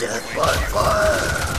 Death by fire!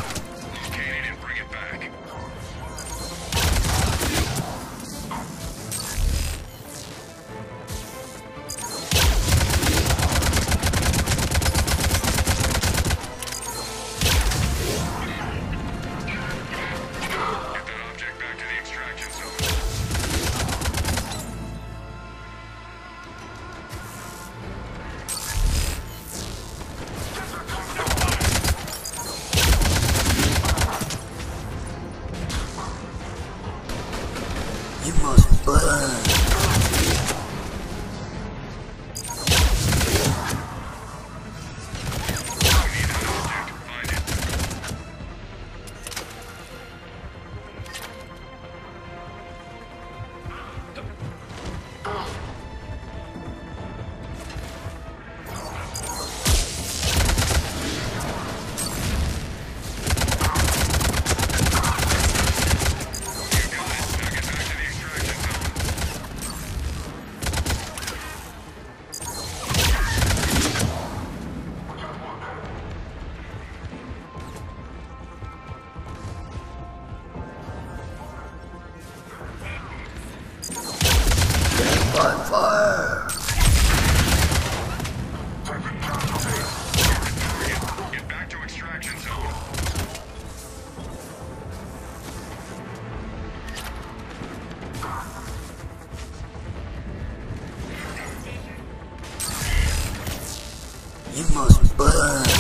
You must burn.